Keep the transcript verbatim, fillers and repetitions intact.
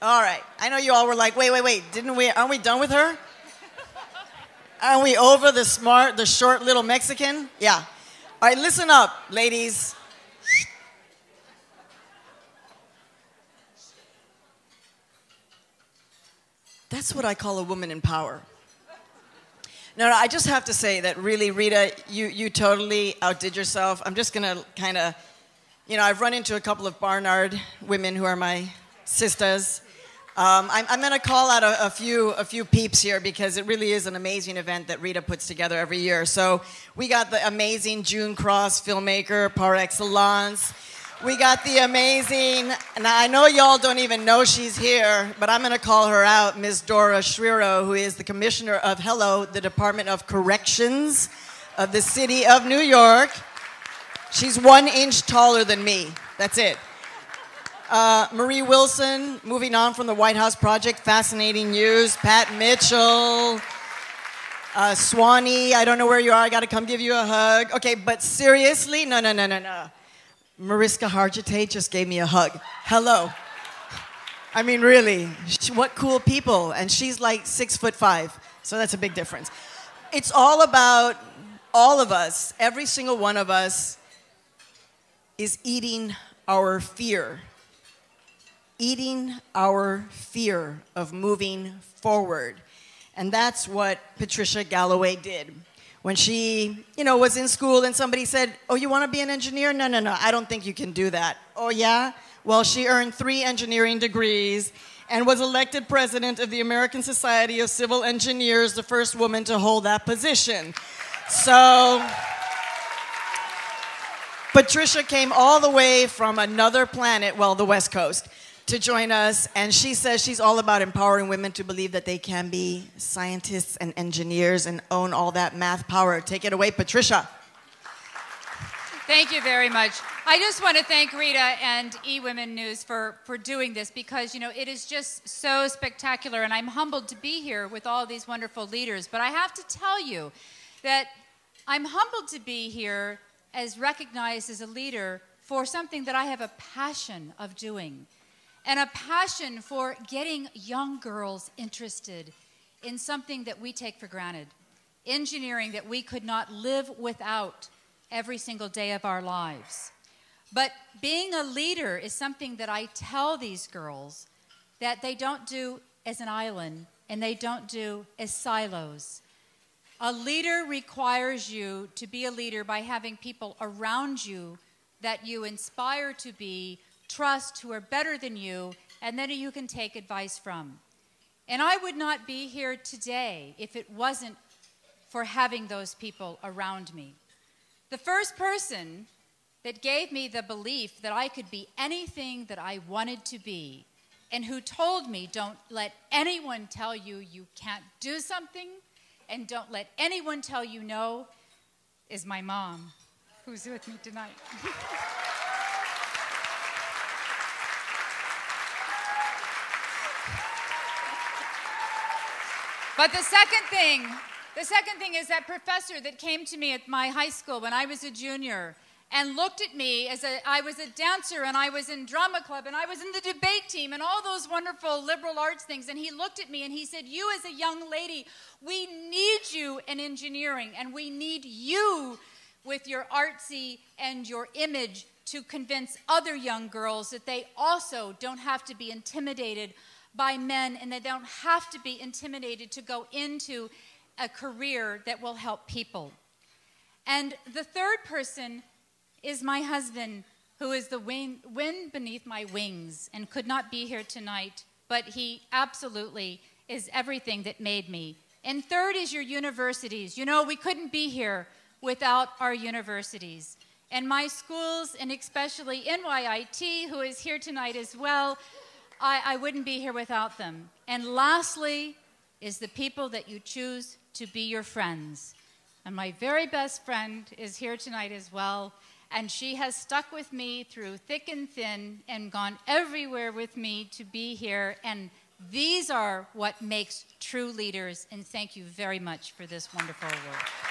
All right. I know you all were like, wait, wait, wait. Didn't we? Aren't we done with her? Aren't we over the smart, the short little Mexican? Yeah. All right. Listen up, ladies. That's what I call a woman in power. No, no, I just have to say that really, Rita, you, you totally outdid yourself. I'm just going to kind of, you know, I've run into a couple of Barnard women who are my sisters. Um, I'm, I'm going to call out a, a, few, a few peeps here because it really is an amazing event that Rita puts together every year. So we got the amazing June Cross, filmmaker par excellence. We got the amazing, and I know y'all don't even know she's here, but I'm going to call her out, Miz Dora Schreiro, who is the commissioner of, hello, the Department of Corrections of the City of New York. She's one inch taller than me. That's it. Uh, Marie Wilson, moving on from the White House Project, fascinating news. Pat Mitchell. Uh, Swanee, I don't know where you are. I got to come give you a hug. Okay, but seriously, no, no, no, no, no. Mariska Hargitay just gave me a hug. Hello. I mean, really, she, what cool people. And she's like six foot five, so that's a big difference. It's all about all of us, every single one of us is eating our fear. Eating our fear of moving forward. And that's what Patricia Galloway did. When she, you know, was in school and somebody said, oh, you want to be an engineer? No, no, no, I don't think you can do that. Oh, yeah? Well, she earned three engineering degrees and was elected president of the American Society of Civil Engineers, the first woman to hold that position. So Patricia came all the way from another planet, well, the West Coast, to join us, and she says she's all about empowering women to believe that they can be scientists and engineers and own all that math power. Take it away, Patricia. Thank you very much. I just want to thank Rita and eWomen News for, for doing this because, you know, it is just so spectacular, and I'm humbled to be here with all these wonderful leaders, but I have to tell you that I'm humbled to be here as recognized as a leader for something that I have a passion of doing. And a passion for getting young girls interested in something that we take for granted. Engineering that we could not live without every single day of our lives. But being a leader is something that I tell these girls that they don't do as an island and they don't do as silos. A leader requires you to be a leader by having people around you that you inspire to be, trust, who are better than you, and then you can take advice from. And I would not be here today if it wasn't for having those people around me. The first person that gave me the belief that I could be anything that I wanted to be, and who told me, don't let anyone tell you you can't do something, and don't let anyone tell you no, is my mom, who's with me tonight. But the second thing, the second thing is that professor that came to me at my high school when I was a junior and looked at me as a, I was a dancer and I was in drama club and I was in the debate team and all those wonderful liberal arts things, and he looked at me and he said, you as a young lady, we need you in engineering and we need you with your artsy and your image to convince other young girls that they also don't have to be intimidated by men, and they don't have to be intimidated to go into a career that will help people. And the third person is my husband, who is the wind, wind beneath my wings and could not be here tonight, but he absolutely is everything that made me. And third is your universities. You know, we couldn't be here without our universities. And my schools, and especially N Y I T, who is here tonight as well, I, I wouldn't be here without them. And lastly is the people that you choose to be your friends. And my very best friend is here tonight as well, and she has stuck with me through thick and thin and gone everywhere with me to be here, and these are what makes true leaders, and thank you very much for this wonderful work.